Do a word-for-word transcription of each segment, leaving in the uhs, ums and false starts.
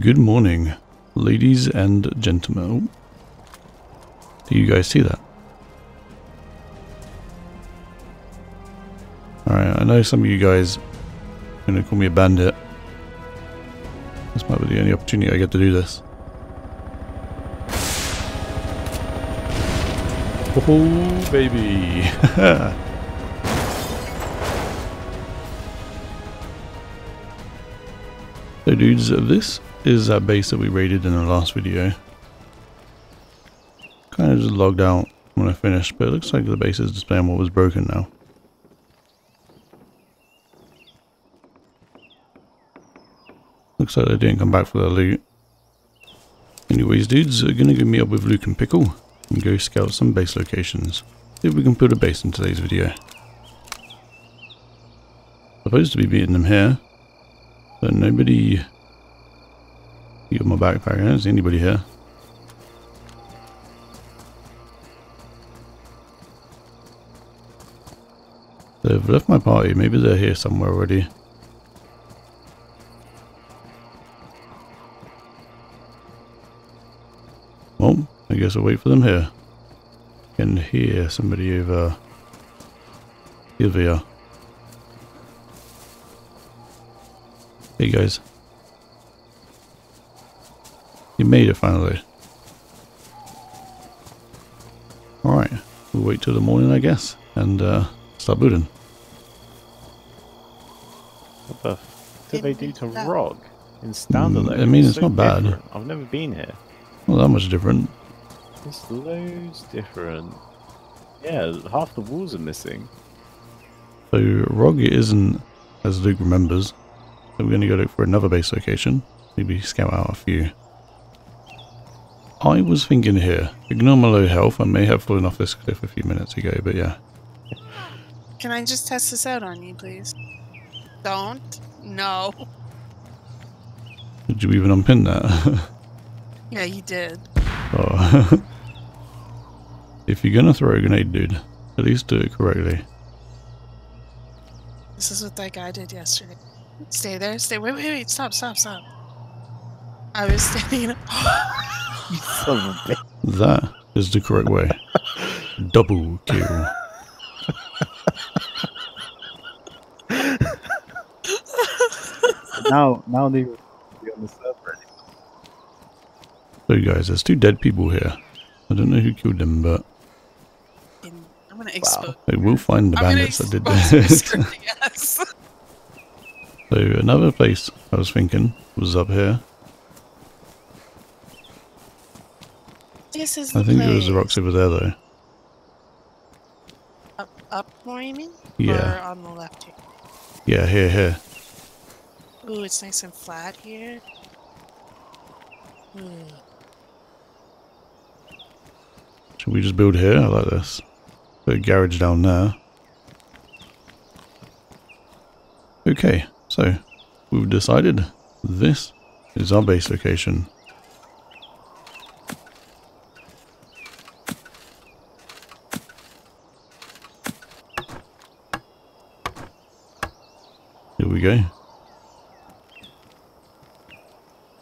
Good morning, ladies and gentlemen. Do you guys see that? Alright, I know some of you guys are going to call me a bandit. This might be the only opportunity I get to do this. Oh, baby! So dudes, this is our base that we raided in the last video. Kind of just logged out when I finished, but it looks like the base is displaying what was broken now. Looks like they didn't come back for their loot. Anyways dudes, we're gonna go meet up with Luke and Pickle and go scout some base locations. See if we can build a base in today's video. Supposed to be beating them here, but nobody... You got my backpack, I don't see anybody here. They've left my party, maybe they're here somewhere already. Well, I guess I'll wait for them here. I can hear somebody over here. They are. Hey guys. You made it finally. Alright, we'll wait till the morning, I guess, and uh, start building. What the f did they do to Rog in standalone? I mean, it's not bad. I've never been here. Not that much different. It's loads different. Yeah, half the walls are missing. So Rog isn't as Luke remembers. So we're going to go look for another base location. Maybe scout out a few. I was thinking here. Ignore my low health. I may have fallen off this cliff a few minutes ago, but yeah. Can I just test this out on you, please? Don't. No. Did you even unpin that? Yeah, you did. Oh. If you're gonna throw a grenade, dude, at least do it correctly. This is what that guy did yesterday. Stay there, stay. Wait, wait, wait. Stop, stop, stop. I was standing in a. That is the correct way. Double kill. now, now they would be on the server. So guys, there's two dead people here. I don't know who killed them, but I'm gonna expose. They will find the bandits that did this. So another place I was thinking was up here. This is. I think place. It was the rocks over there, though. Up, up more, you mean? Yeah. Or on the left here. Yeah, here, here. Ooh, it's nice and flat here. Ooh. Should we just build here? I like this. Put a garage down there. Okay, so we've decided this is our base location. Here we go.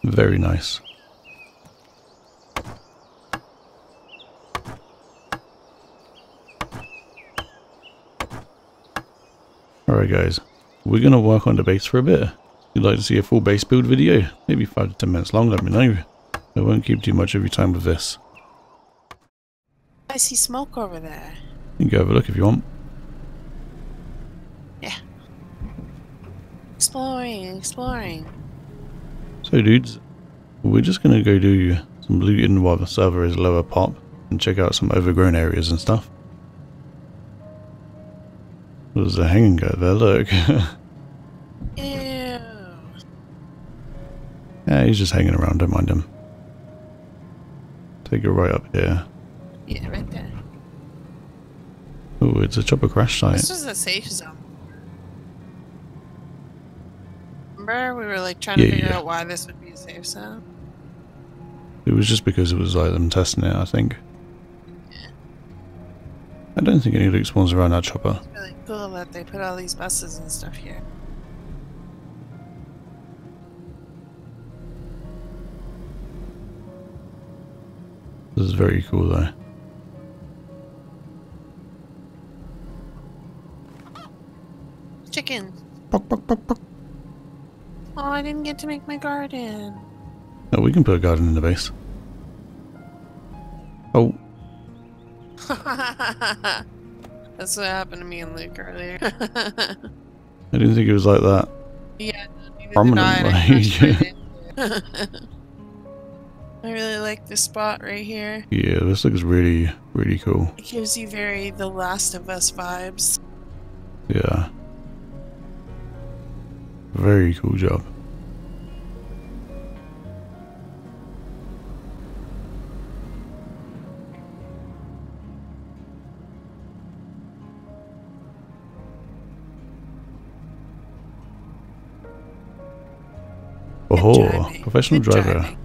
Very nice. Alright guys, we're going to work on the base for a bit. If you'd like to see a full base build video, maybe five to ten minutes long, let me know. I won't keep too much of your time with this. I see smoke over there. You can go have a look if you want. Yeah. Exploring, exploring. So dudes, we're just going to go do some looting while the server is lower pop and check out some overgrown areas and stuff. There's a hanging guy there, look. Ew. Yeah, he's just hanging around, don't mind him. Take it right up here. Yeah, right there. Oh, it's a chopper crash site. This was a safe zone. Remember, we were like trying yeah, to figure yeah. out why this would be a safe zone? It was just because it was like them testing it, I think. I don't think any loot spawns around that chopper. It's really cool that they put all these buses and stuff here. This is very cool though. Chicken. Pock, pock, pock, pock. Oh, I didn't get to make my garden. No, we can put a garden in the base. Oh. That's what happened to me and Luke earlier. I didn't think it was like that. Yeah, prominently. I, I really like this spot right here. Yeah, this looks really, really cool. It gives you very The Last of Us vibes. Yeah. Very cool job. Oh, driving. Professional Good driver. Driving.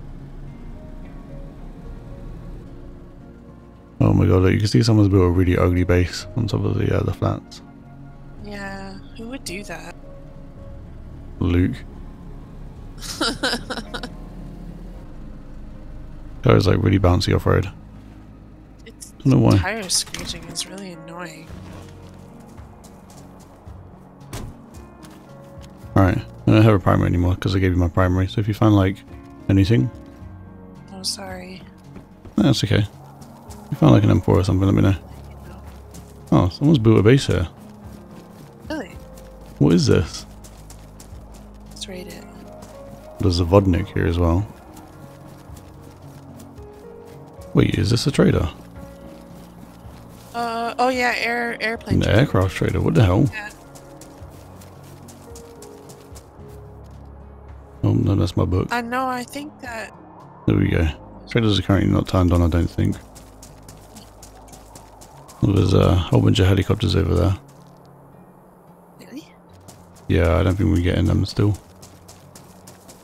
Oh my god, look, you can see someone's built a really ugly base on top of the, uh, the flats. Yeah, who would do that? Luke. Car is like really bouncy off road. It's, I don't know why. Tire screeching is really annoying. Alright, I don't have a primer anymore because I gave you my primary, so if you find like anything. Oh, sorry. No, that's okay. If you find like an M four or something, let me know. Oh, someone's built a base here. Really? What is this? Let's raid it. There's a Vodnik here as well. Wait, is this a trader? Uh, oh yeah, air airplane. An aircraft trader, what the hell? Yeah. Oh no, that's my book. I know, I think that... There we go. Traders are currently not turned on, I don't think. Well, there's a whole bunch of helicopters over there. Really? Yeah, I don't think we're getting them still.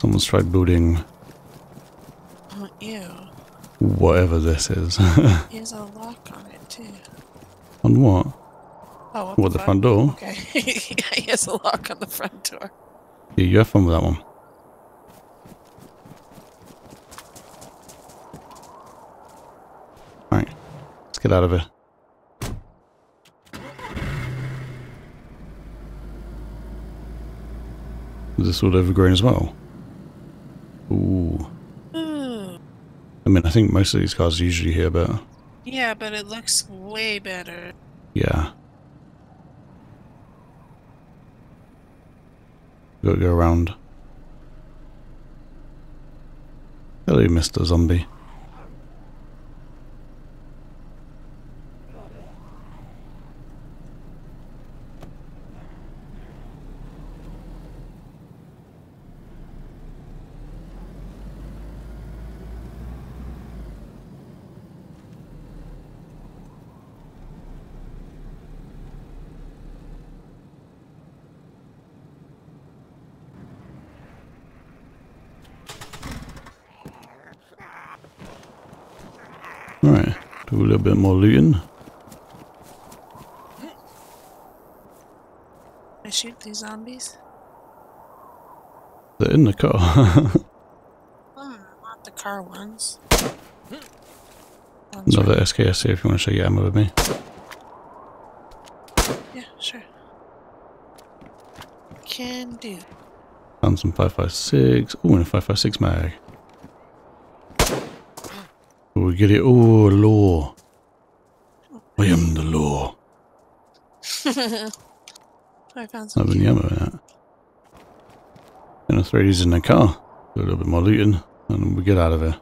Someone's tried building... Oh, ew. Whatever this is. There's a lock on it too. On what? Oh, what, what the, the front door? Okay, yeah, there's a lock on the front door. Yeah, you have fun with that one. Alright, let's get out of here. Is this all overgrown as well? Ooh. Ooh. I mean, I think most of these cars are usually here, but... Yeah, but it looks way better. Yeah. Gotta go around. Hello, Mister Zombie. Alright, do a little bit more looting. I shoot these zombies. They're in the car. Hmm, not the car ones. ones Another right. S K S here if you want to show your ammo with me. Yeah, sure. Can do. Found some five five six. Ooh, and a five five six mag. We get it. Oh, law. I am the law. I found some in that. And I throw these in the car. Do a little bit more looting, and we get out of here.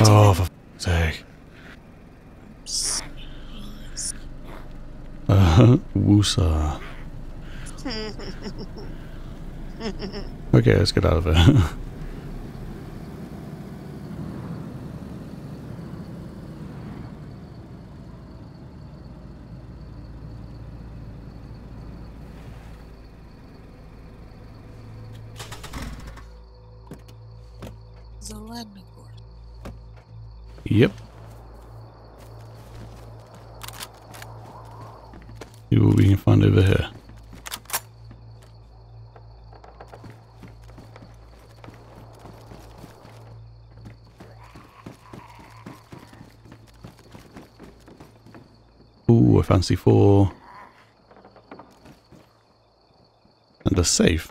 Oh, for f***ing sake. Uh, woosa. Okay, let's get out of it. There's a landing board. Yep. See what we can find over here. Ooh, I fancy four. And a safe.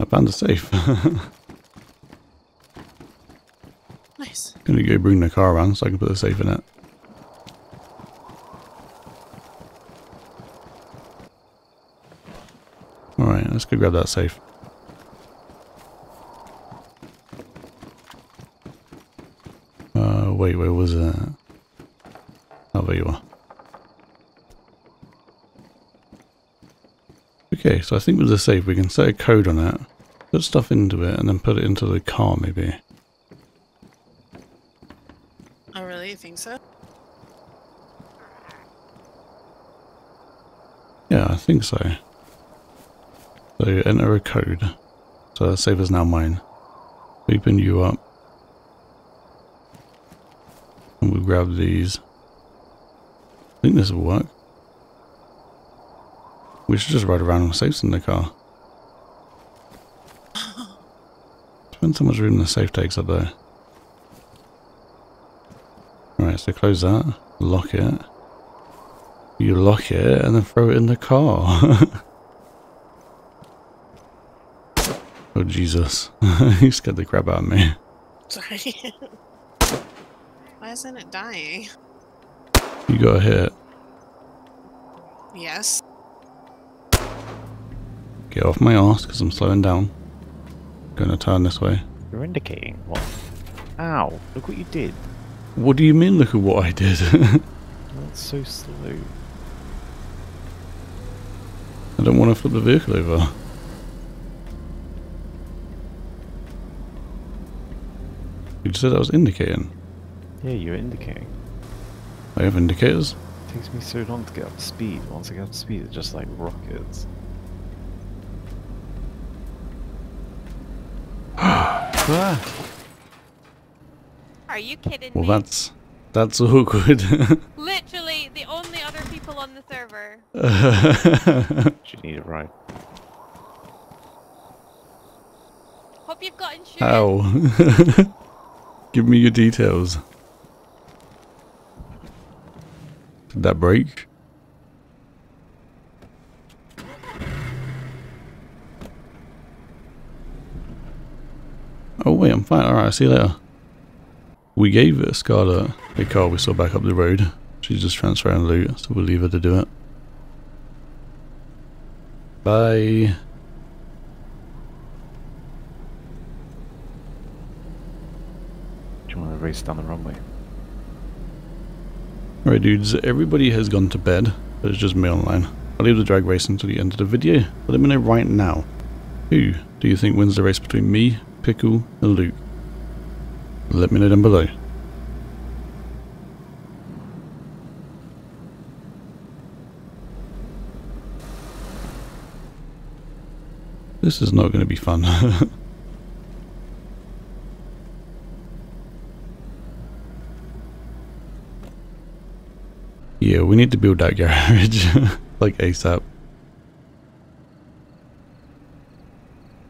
I found a safe. Nice. Gonna go bring the car around so I can put the safe in it. Alright, let's go grab that safe. Uh, wait, where was it? Oh, there you are. Okay, so I think with the safe we can set a code on it, put stuff into it, and then put it into the car, maybe. I really think so. Yeah, I think so. So enter a code. So that safe is now mine. Open you up. And we'll grab these. I think this will work. We should just ride around with safes in the car. Depends how much room the safe takes up there. Alright, so close that, lock it. You lock it and then throw it in the car. Oh Jesus. You scared the crap out of me. Sorry. Why isn't it dying? You got hit. Yes. Get off my arse because I'm slowing down. Gonna turn this way. You're indicating what? Ow, look what you did. What do you mean, look at what I did? That's so slow. I don't want to flip the vehicle over. You just said I was indicating. Yeah, you were indicating. I have indicators. It takes me so long to get up to speed. Once I get up to speed, it's just like rockets. Ah. Are you kidding well, me? Well, that's that's awkward. Literally the only other people on the server. You need it right. Hope you've got insurance. Ow. Give me your details. Did that break? Oh wait, I'm fine. Alright, I'll see you later. We gave it Scarlet a car we saw back up the road. She's just transferring loot, so we'll leave her to do it. Bye. Do you want to race down the runway? Alright dudes, everybody has gone to bed, but it's just me online. I'll leave the drag race until the end of the video, but let me know right now. Who do you think wins the race between me, Pickle and Luke? Let me know down below. This is not going to be fun. Yeah, we need to build that garage like ASAP.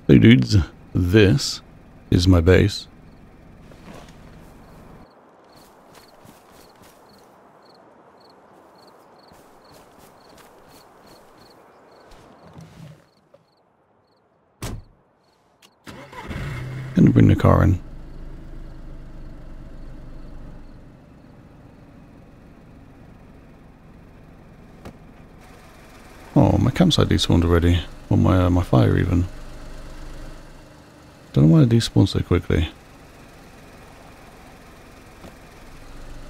So dudes, this is my base. And bring the car in. Oh, my campsite despawned already. Or my uh, my fire even. Don't know why I despawned so quickly.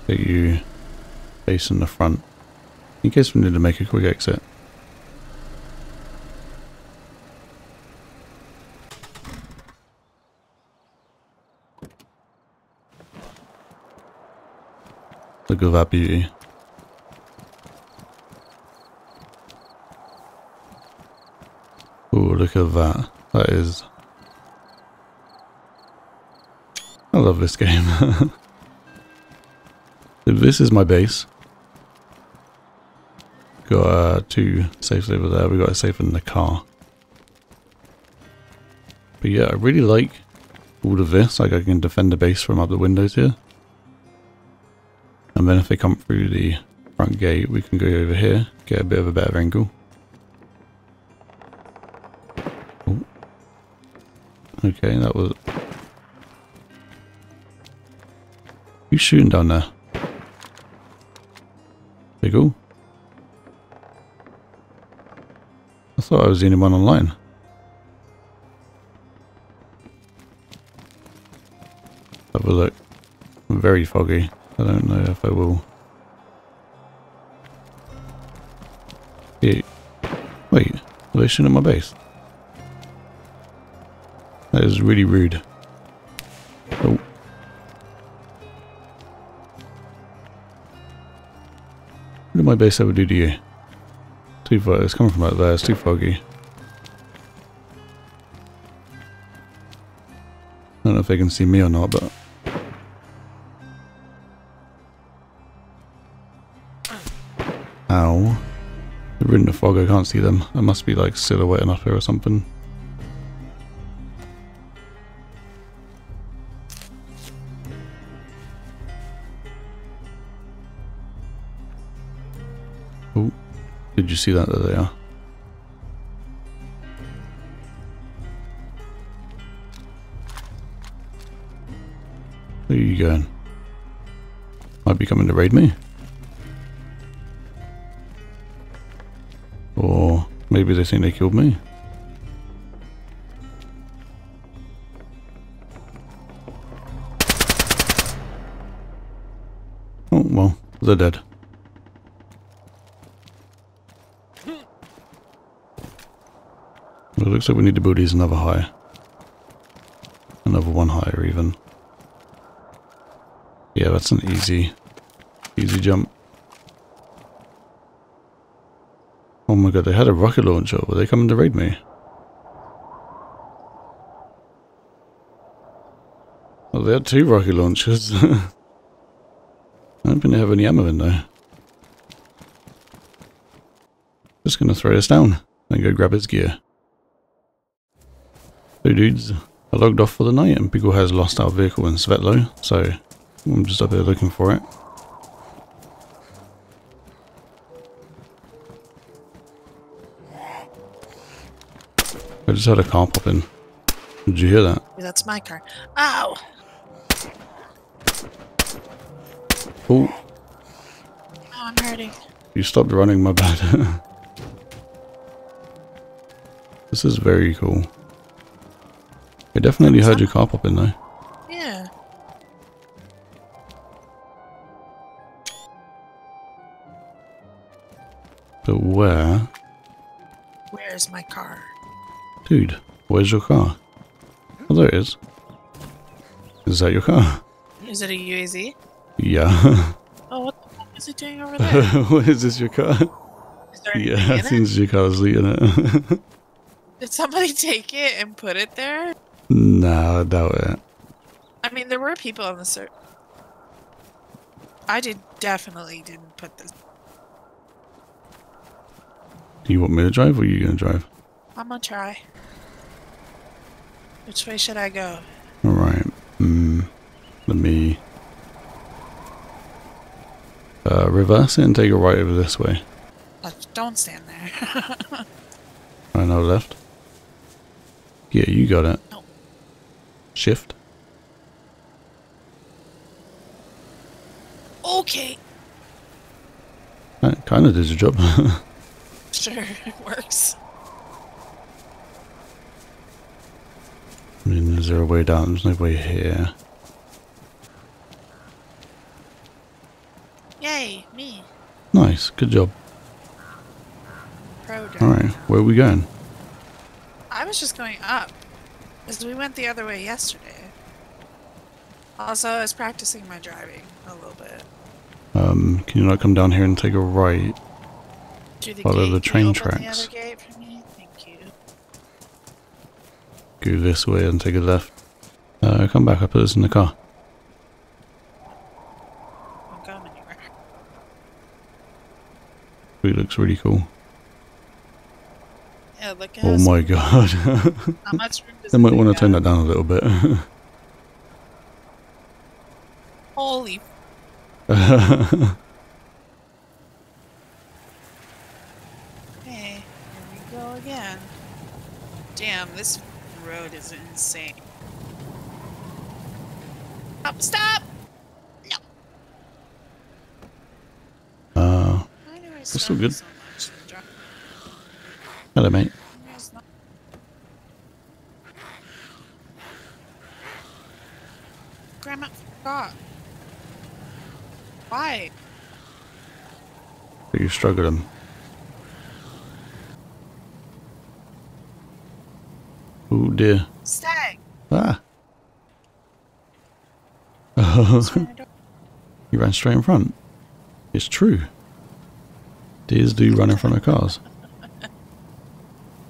Get you base in the front. In case we need to make a quick exit. Look at that beauty. Oh, look at that. That is... I love this game. This is my base. Got uh, two safes over there. We got a safe in the car. But yeah, I really like all of this. Like I can defend the base from up the windows here. And then if they come through the front gate, we can go over here, get a bit of a better angle. Ooh. Okay, that was... Who's shooting down there? Pickle? I thought I was the only one online. Have a look. I'm very foggy. I don't know if I will. Yeah. Wait, are they shooting at my base? That is really rude. Oh. What did my base ever do to you? Too far, it's coming from out there, it's too foggy. I don't know if they can see me or not, but... Ow. They're in the fog, I can't see them. I must be like silhouetting up here or something. Oh, did you see that? There they are. Where are you going? Might be coming to raid me. Or maybe they think they killed me. Oh, well, they're dead. Well, it looks like we need to build these another higher. Another one higher, even. Yeah, that's an easy, easy jump. Oh my god, they had a rocket launcher. Were they coming to raid me? Oh, they had two rocket launchers. I don't think they have any ammo in there. Just gonna throw this down and go grab his gear. So dudes, I logged off for the night and Pickle has lost our vehicle in Svetlo, so I'm just up there looking for it. I just had a car pop in. Did you hear that? That's my car. Ow! Oh. Oh, I'm hurting. You stopped running, my bad. This is very cool. I definitely heard your car pop in though. Yeah. But where? Where's my car? Dude, where's your car? Oh, there it is. Is that your car? Is it a U A Z? Yeah. Oh, what the fuck is it doing over there? What is this, your car? Is there anything yeah, in it? I think your car's eating it. Did somebody take it and put it there? Nah, I doubt it. I mean, there were people on the search. I did definitely didn't put this. Do you want me to drive or are you going to drive? I'm gonna try. Which way should I go? Alright. Mm, let me... Uh, reverse it and take a right over this way. Don't stand there. Right now left. Yeah, you got it. No. Shift. Okay. That kind of did your job. Sure, it works. I mean, is there a way down? There's no way here. Yay, me. Nice, good job. Alright, where are we going? I was just going up, because we went the other way yesterday. Also, I was practicing my driving a little bit. Um, can you not come down here and take a right? The Follow gate. the train tracks. The other gate for me? Thank you. Go this way and take a left. Uh, come back, I put this in the car. I'm going anywhere. It looks really cool. Yeah, look at Oh my room. god. How much room does they might want to turn that down a little bit. Holy Hey, here we go again. Damn, this road is insane. Stop! Stop! No! Uh, we're still good. So hello, mate. Grandma forgot. Why? You're struggling. Oh dear. Stag. Ah. You ran straight in front. It's true. Deers do run in front of cars.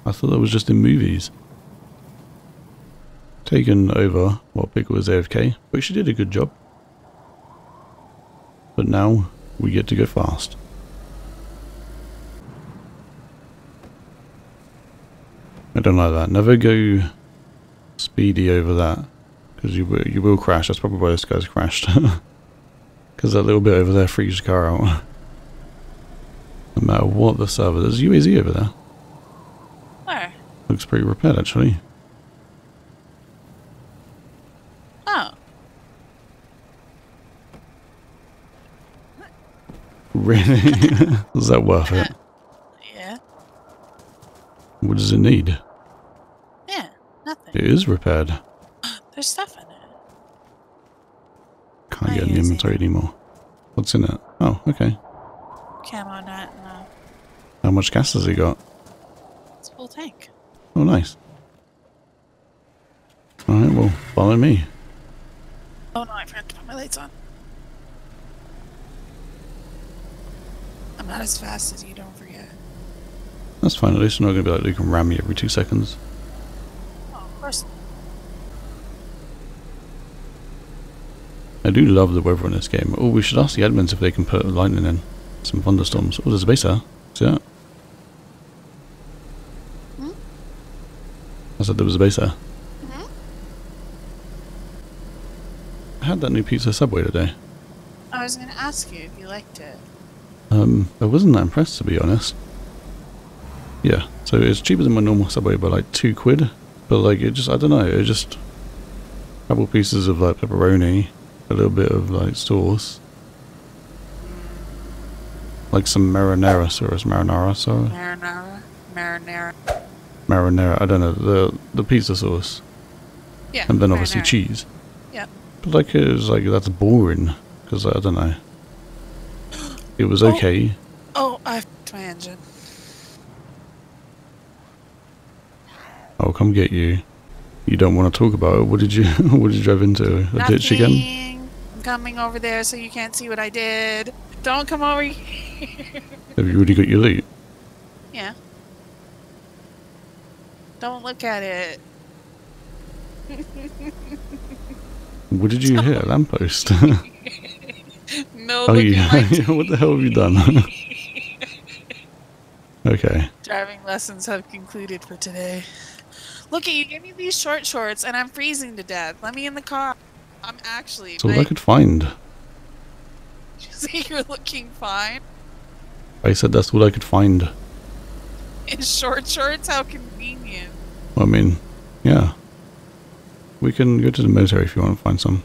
I thought that was just in movies. Taken over while Pickle was A F K, but she did a good job. But now we get to go fast. I don't like that. Never go speedy over that, because you will, you will crash. That's probably why this guy's crashed. Because that little bit over there freaks the car out. No matter what the server. There's a U A Z over there. Where? Looks pretty repaired actually. Really? Is that worth it? Yeah. What does it need? Yeah, nothing. It is repaired. There's stuff in it. Can't I get in the inventory it. anymore. What's in it? Oh, okay. Camo nut and uh, how much gas has he got? It's a full tank. Oh, nice. Alright, well, follow me. Oh no, I forgot to put my lights on. I'm not as fast as you, don't forget. That's fine, at least I'm not going to be like Luke and ram me every two seconds. Oh, of course. I do love the weather in this game. Oh, we should ask the admins if they can put lightning in. Some thunderstorms. Oh, there's a base there. See that? Hmm? I said there was a base there. Mm-hmm. I had that new pizza Subway today. I was going to ask you if you liked it. Um, I wasn't that impressed, to be honest. Yeah, so it's cheaper than my normal Subway by like two quid. But like, it just, I don't know, it just... A couple pieces of like pepperoni, a little bit of like sauce. Like some marinara sauce, marinara sauce? Marinara, marinara. Marinara, I don't know, the the pizza sauce. Yeah, and then obviously marinara. Cheese. Yeah. But like, it was like, that's boring, because I don't know. It was okay. Oh, oh, I f***ed my engine. I'll come get you. You don't want to talk about it. What did you what did you drive into? A Nothing. ditch again? I'm coming over there so you can't see what I did. Don't come over here. Have you already got your loot? Yeah. Don't look at it. What did you don't. hear? A lamppost? No, oh, yeah. What the hell have you done? Okay. Driving lessons have concluded for today. Look, you gave me these short shorts and I'm freezing to death. Let me in the car. I'm actually... That's all I could find. Did you say you're looking fine? I said that's all I could find. In short shorts? How convenient. Well, I mean, yeah. We can go to the military if you want to find some.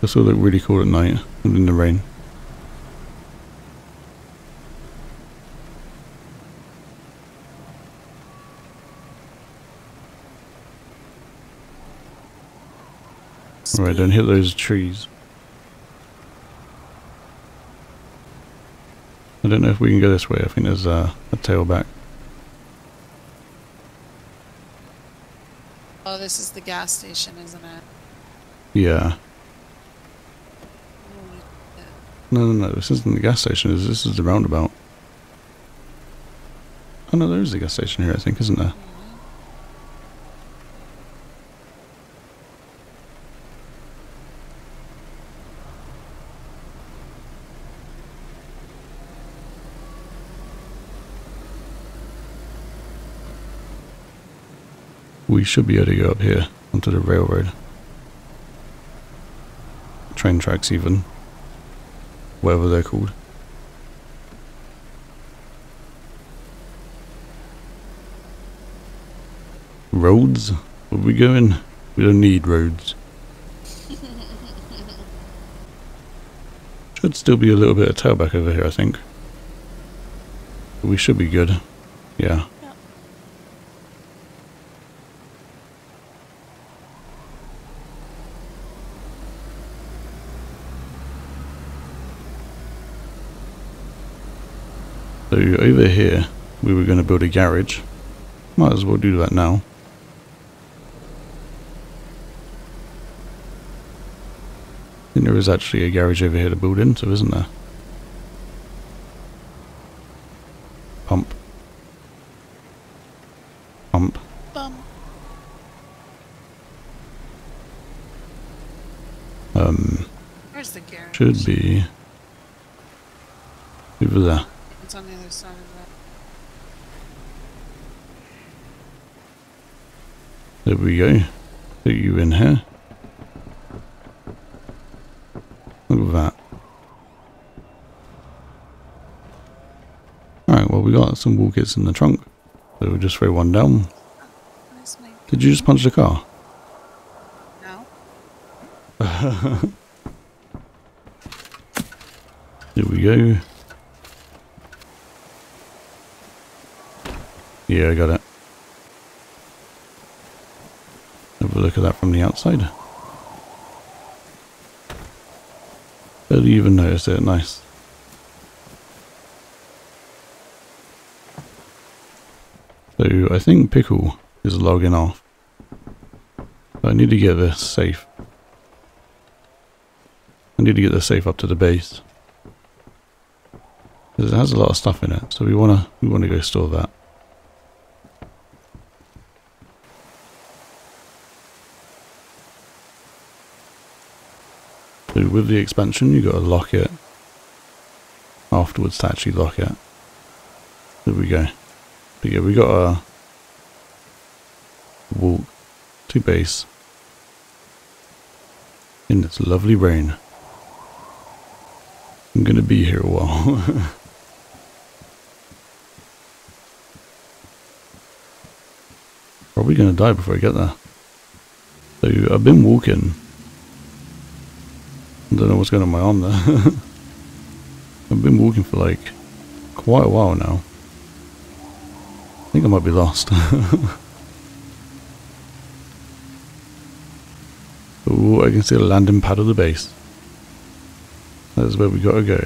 This will look really cool at night and in the rain. Alright, don't hit those trees. I don't know if we can go this way. I think there's uh, a tail back. Oh, this is the gas station, isn't it? Yeah. No, no, no, this isn't the gas station, this is the roundabout. Oh no, there is a gas station here, I think, isn't there? we should be able to go up here onto the railroad. Train tracks even. Whatever they're called. Roads? Where are we going? We don't need roads. Should still be a little bit of tailback over here, I think. But we should be good. Yeah. Yep. So over here, we were going to build a garage. Might as well do that now. I think there is actually a garage over here to build into, isn't there? Pump. Pump. Bum. Um. Where's the garage? Should be over there. It's on the other side of that. There we go. Put you in here. Look at that. Alright, well, we got some wall kits in the trunk. So we'll just throw one down. Did you just punch the car? No. There we go. Yeah, I got it. Have a look at that from the outside. Barely even noticed it, nice. So I think Pickle is logging off. I need to get this safe. I need to get the safe up to the base. Because it has a lot of stuff in it, so we wanna we wanna go store that. With the expansion, you got to lock it afterwards to actually lock it. There we go. But yeah, we got a walk to base in this lovely rain. I'm gonna be here a while. Probably gonna die before I get there. So I've been walking. I don't know what's going on my arm there. I've been walking for like quite a while now. I think I might be lost. Oh, I can see the landing pad of the base. That is where we gotta go.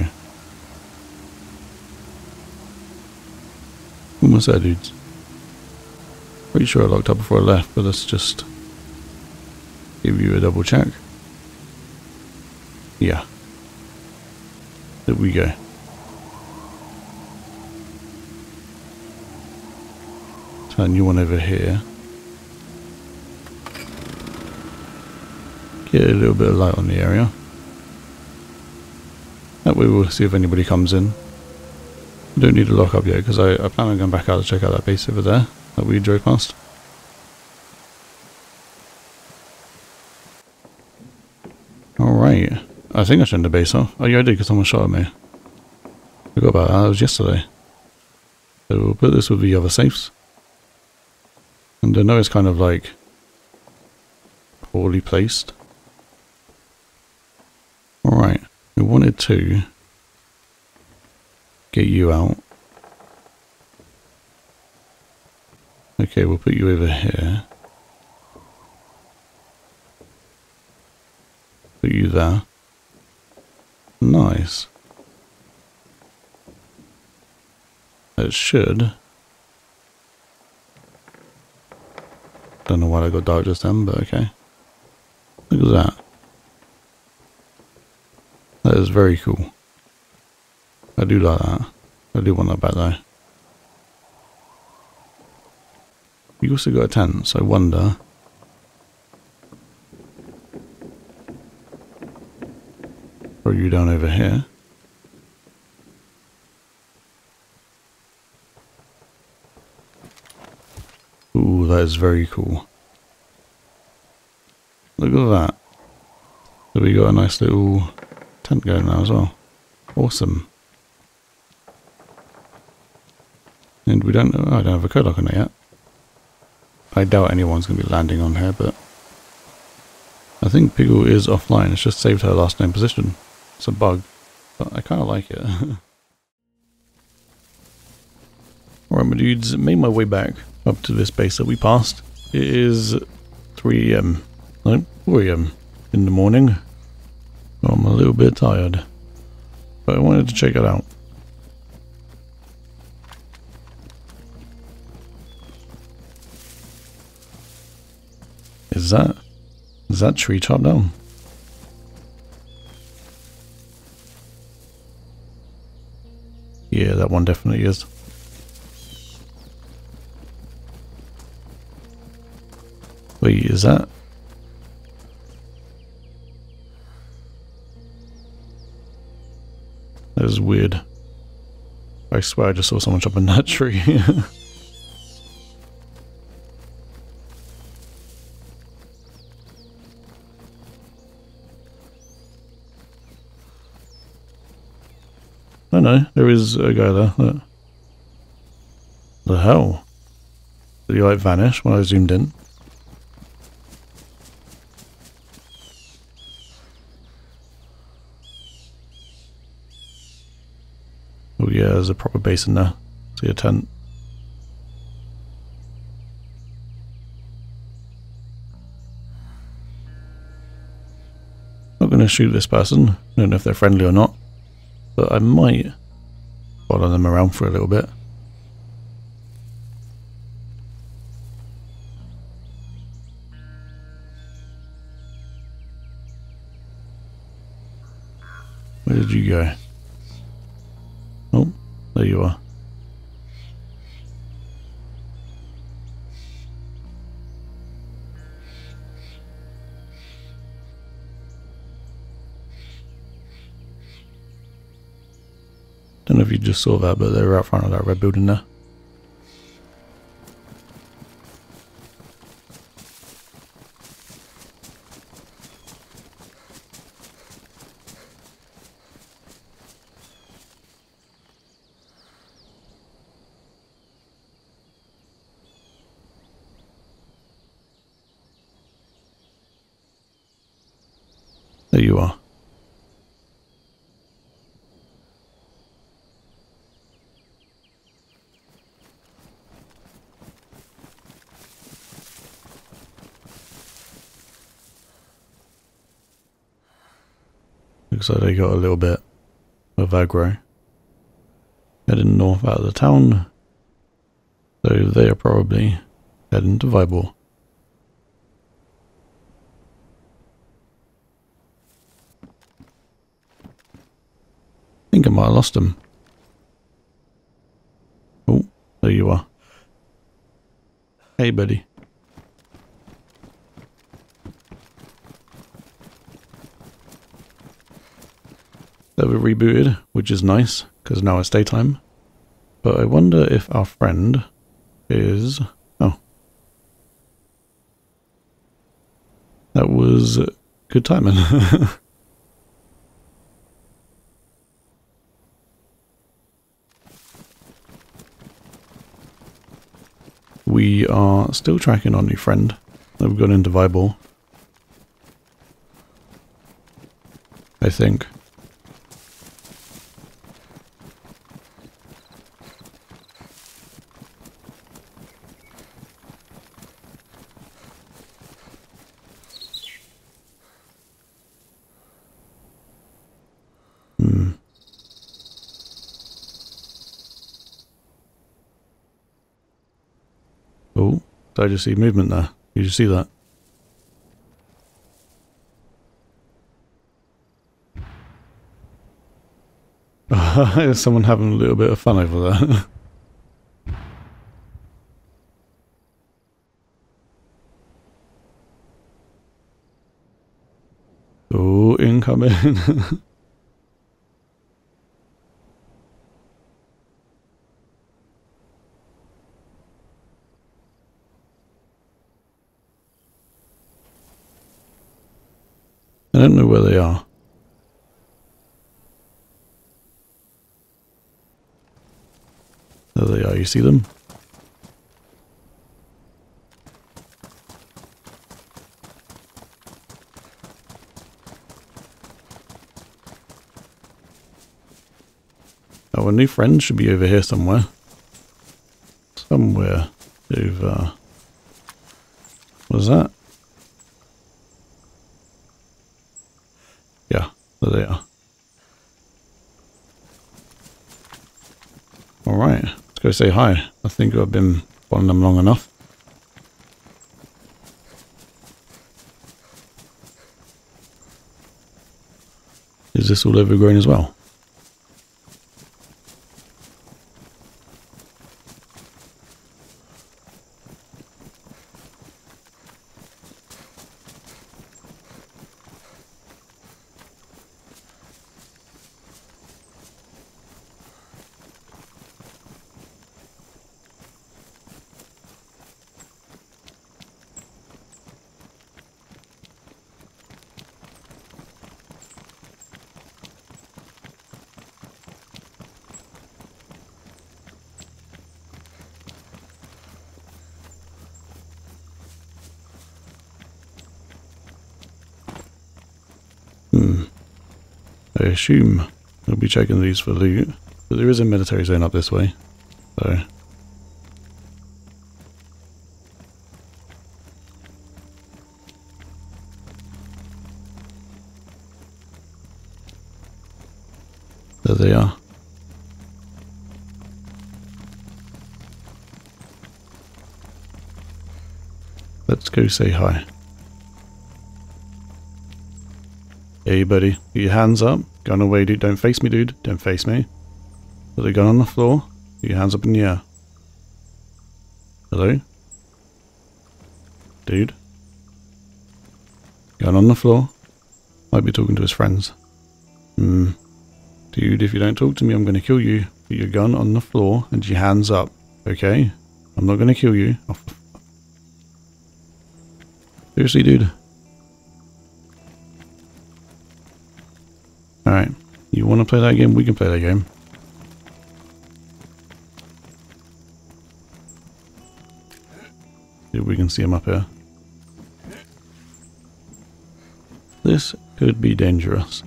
Almost there, dudes. Pretty sure I locked up before I left, but let's just give you a double check. Yeah. There we go. Turn you on over here. Get a little bit of light on the area. That way we'll see if anybody comes in. I don't need to lock up yet because I, I plan on going back out to check out that base over there that we drove past. Alright. I think I turned the base off. Oh yeah, I did because someone shot at me. Forgot about that, that was yesterday. So we'll put this with the other safes. And I know it's kind of like poorly placed. Alright, we wanted to get you out. Okay, we'll put you over here. Put you there. Nice. It should. Don't know why I got dark just then, but okay. Look at that. That is very cool. I do like that. I do want that back though. You also got a tent, so I wonder. Throw you down over here. Ooh, that is very cool. Look at that. So we got a nice little tent going now as well. Awesome. And we don't know, oh, I don't have a code lock on it yet. I doubt anyone's going to be landing on here, but I think Pickle is offline. It's just saved her last name position. It's a bug, but I kind of like it. Alright my dudes, made my way back up to this base that we passed. It is three A M, no, four A M in the morning. I'm a little bit tired, but I wanted to check it out. Is that, is that tree chopped down? Yeah, that one definitely is. Wait, is that? That is weird. I swear I just saw someone chopping that tree. I know, there is a guy there. Look. The hell? Did he like vanish when I zoomed in? Oh yeah, there's a proper base in there. See a tent. Not gonna shoot this person. I don't know if they're friendly or not. But I might follow them around for a little bit. Where did you go? Oh, there you are. I don't know if you just saw that, but they were out front of that red building there. There you are. Looks like they got a little bit of aggro. Heading north out of the town. So they are probably heading to Vybor. I think I might have lost them. Oh, there you are. Hey, buddy. They were rebooted, which is nice, because now it's daytime. But I wonder if our friend is... Oh. That was good timing. We are still tracking our new friend. We've gone into Vybor, I think. I just see movement there. Did you see that? There's someone having a little bit of fun over there. Oh, incoming. I don't know where they are. There they are, you see them? Our new friend should be over here somewhere. Somewhere over... What is that? Yeah, there they are. Alright, let's go say hi. I think I've been following them long enough. Is this all overgrown as well? I assume we'll be checking these for loot, but there is a military zone up this way, so... There they are. Let's go say hi. Hey buddy, get your hands up. Gun away, dude. Don't face me, dude. Don't face me. Put the gun on the floor. Put your hands up in the air. Hello? Dude? Gun on the floor. Might be talking to his friends. Hmm. Dude, if you don't talk to me, I'm going to kill you. Put your gun on the floor and your hands up. Okay? I'm not going to kill you. Oh. Seriously, dude? Alright, you want to play that game? We can play that game. If we can see him up here. This could be dangerous.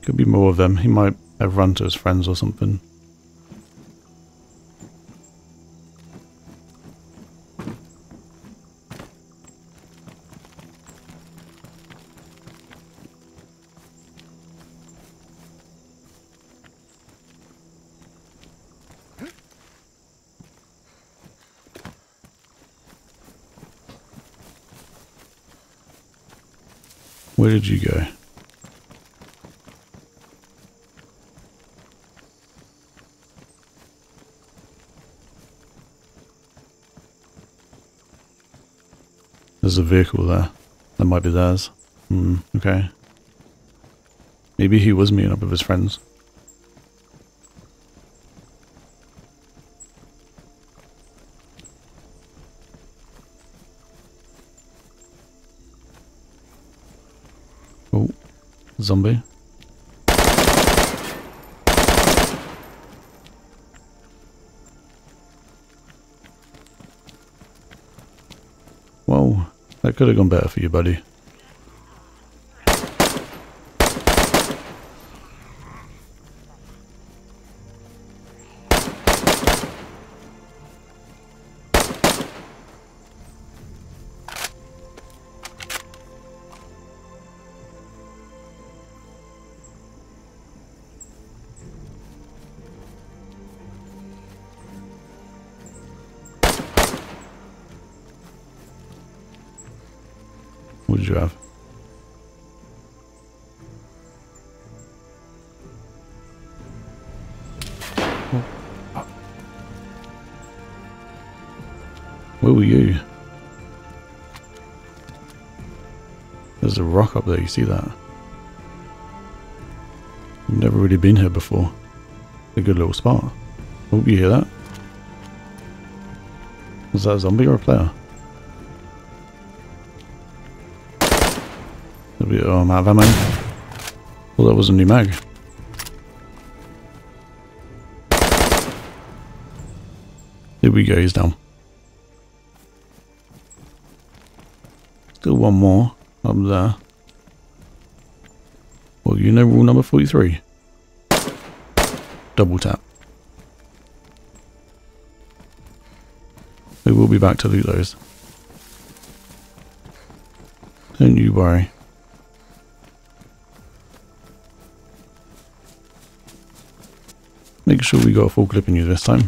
Could be more of them. He might have run to his friends or something. Where did you go? There's a vehicle there. That might be theirs. Hmm, okay. Maybe he was meeting up with his friends. Zombie. Whoa, that could have gone better for you, buddy. What did you have? Oh. Oh. Where were you? There's a rock up there, you see that? I've never really been here before. It's a good little spot. Oh, you hear that? Was that a zombie or a player? you. Oh, I'm out of ammo. Well, that was a new mag. There we go, he's down. Still one more up there. Well, you know rule number forty-three. Double tap. We will be back to loot those. Don't you worry. Make sure we got a full clip in you this time.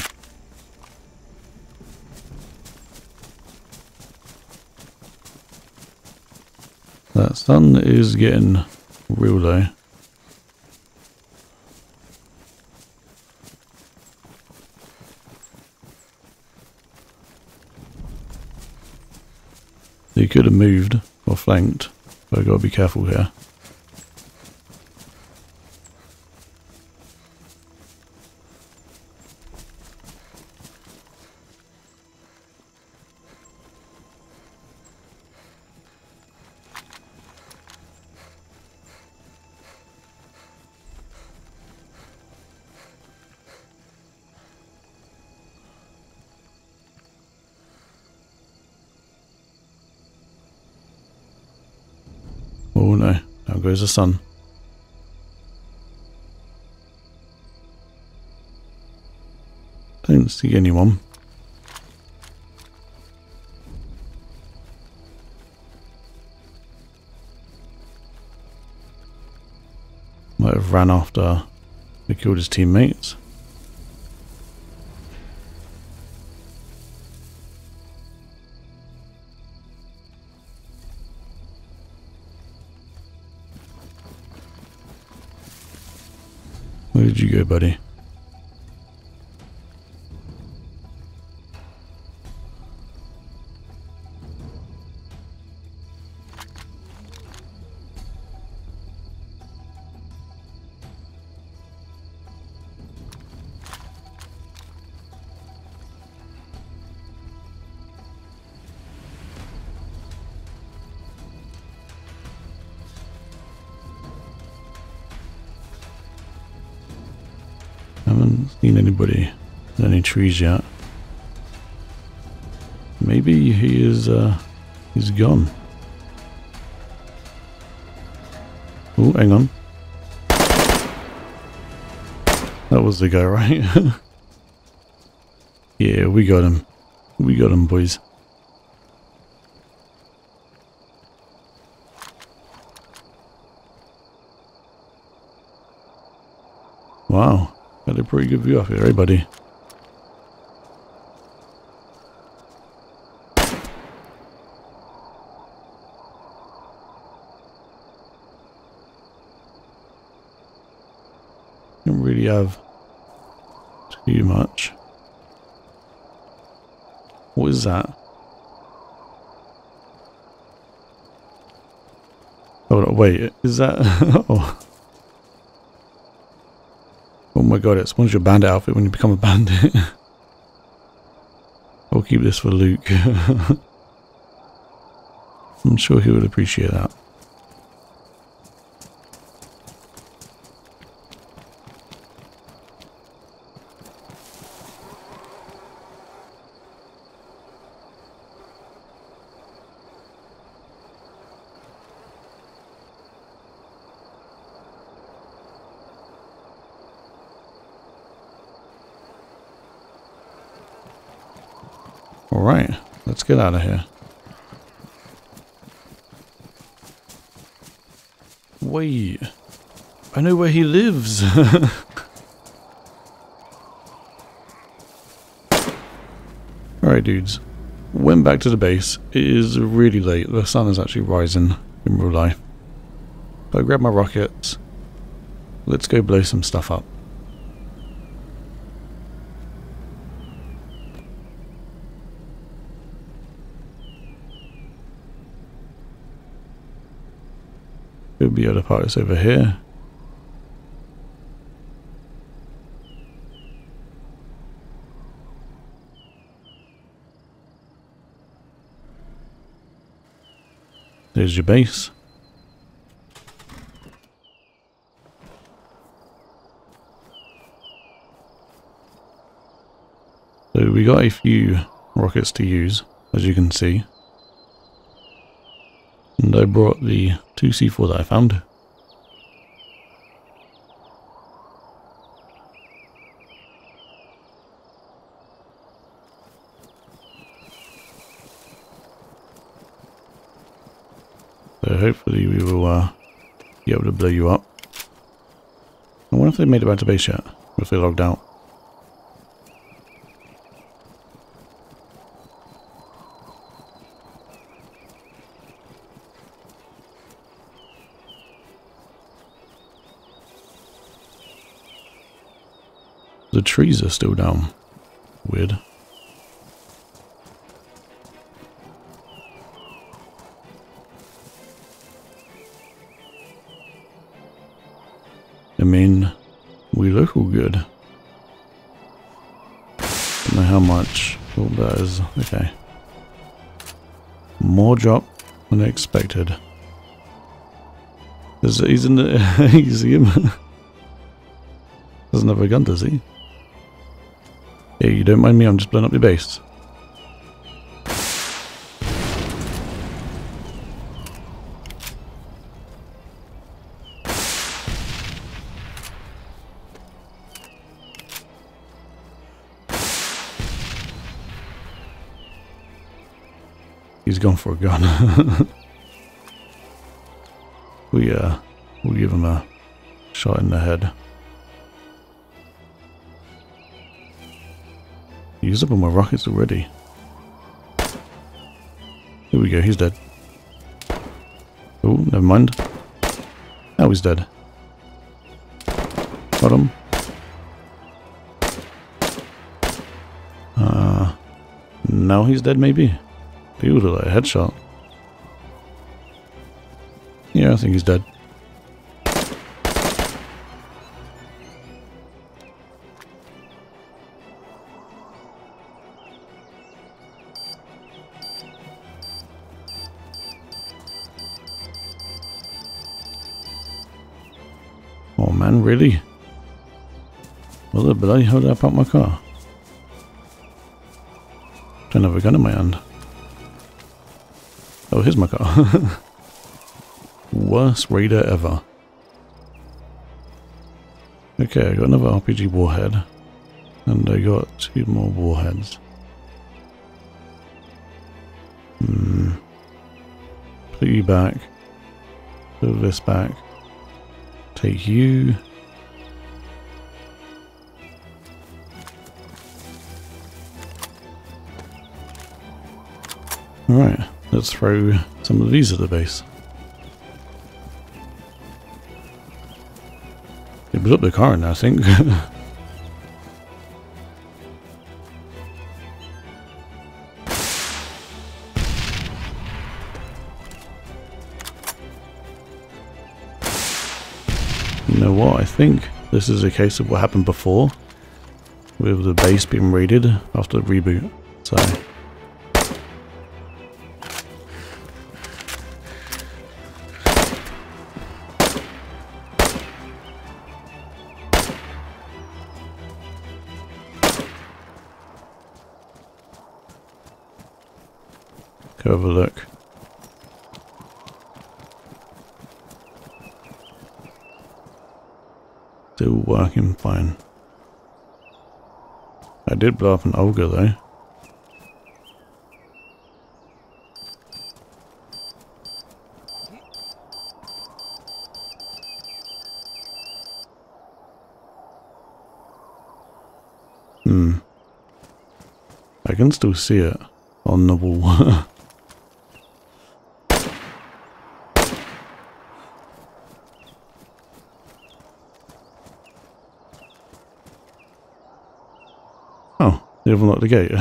That sun is getting real low. They could have moved or flanked, but I've got to be careful here. Oh no, now goes the sun. Don't see anyone. Might have ran after he killed his teammates. Where did you go, buddy? Haven't seen anybody, any trees yet. Maybe he is, uh, he's gone. Oh, hang on. That was the guy, right? Yeah, we got him. We got him, boys. Wow. Got a pretty good view off here, eh, buddy? Don't really have too much. What is that? Hold on, wait, is that... oh. Oh my god, it spawns your bandit outfit when you become a bandit. I'll keep this for Luke. I'm sure he would appreciate that. Alright, let's get out of here. Wait, I know where he lives. Alright dudes, went back to the base. It is really late, the sun is actually rising in real life. But I grabbed my rockets, let's go blow some stuff up. Could be other parts over here. There's your base. So we got a few rockets to use, as you can see. And I brought the two C four that I found. So hopefully we will uh, be able to blow you up. I wonder if they made it back to base yet, or if they logged out. The trees are still down. Weird. I mean, we look all good. Don't know how much. Oh, that is okay. More drop than expected. Is he's in the? You see him? Doesn't have a gun, does he? Hey, you don't mind me, I'm just blowing up the base. He's gone for a gun. we, uh, we'll give him a shot in the head. He's up on my rockets already. Here we go, he's dead. Oh, never mind. Now he's dead. Got him. Uh, now he's dead, maybe? Beautiful, like a headshot. Yeah, I think he's dead. Really? Well, the bloody hell did I park my car? Don't have a gun in my hand. Oh, here's my car. Worst raider ever. Okay, I got another R P G warhead. And I got two more warheads. Hmm. Put you back. Put this back. Take you. Alright, let's throw some of these at the base. They blew up the car now, I think. You know what, I think this is a case of what happened before, with the base being raided after the reboot. So. Go have a look. Still working fine. I did blow up an ogre though. Hmm. I can still see it on the wall. They haven't locked the gate.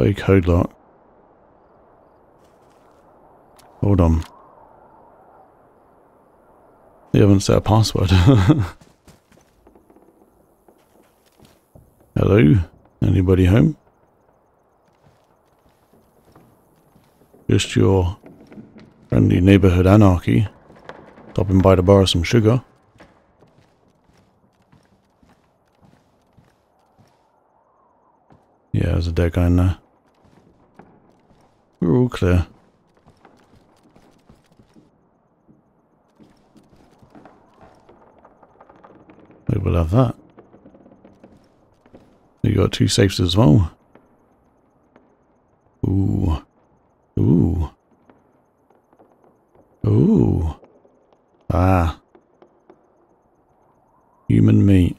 Got a code lock. Hold on. They haven't set a password. Hello? Anybody home? Just your friendly neighborhood anarchy. Stopping by to borrow some sugar. Yeah, there's a dead guy in there. We're all clear. We will have that. You got two safes as well. Ooh. Ooh. Ooh. Ah. Human meat.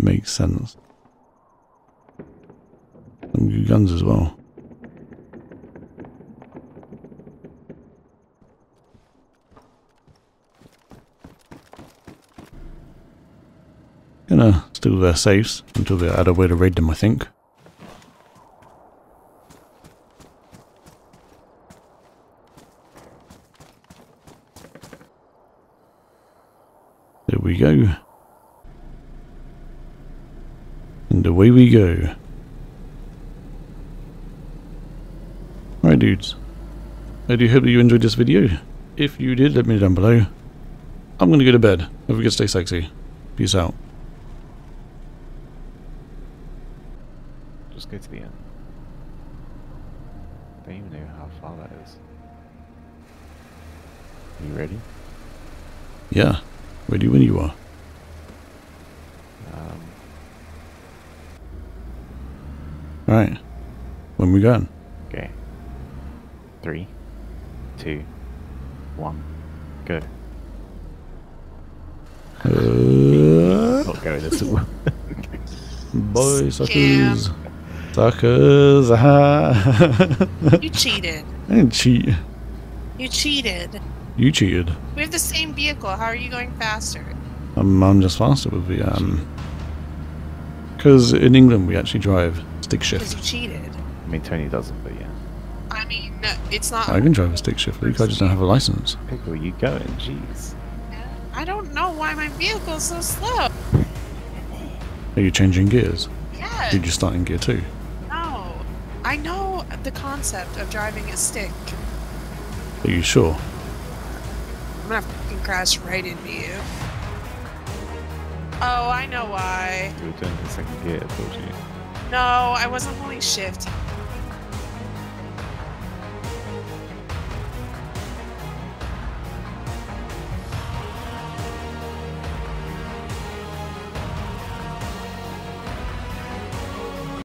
Makes sense. Some good guns as well. Gonna steal their safes until they add a way to raid them, I think. There we go. And away we go. Alright dudes, I do hope that you enjoyed this video. If you did, let me know down below. I'm gonna go to bed. Don't forget to stay sexy. Peace out. Just go to the end. I don't even know how far that is. Are you ready? Yeah. Ready when you are. Um. Alright. When we gone? Okay. Three, two, one, go. Uh, not going this one. Boy, suckers. Suckers. You cheated. I didn't cheat. You cheated. You cheated. We have the same vehicle. How are you going faster? Um, I'm just faster with the um. Because in England we actually drive stick shift. Because you cheated. I mean, Tony doesn't, but yeah. I mean, it's not. I can drive a stick shift. Luke, I just don't have a license. Pickle, you going? Jeez. I don't know why my vehicle's so slow. Are you changing gears? Yeah. Did you start in gear two? No. I know the concept of driving a stick. Are you sure? I'm gonna fucking crash right into you. Oh, I know why. You were doing the second gear, told you. No, I wasn't holding shift.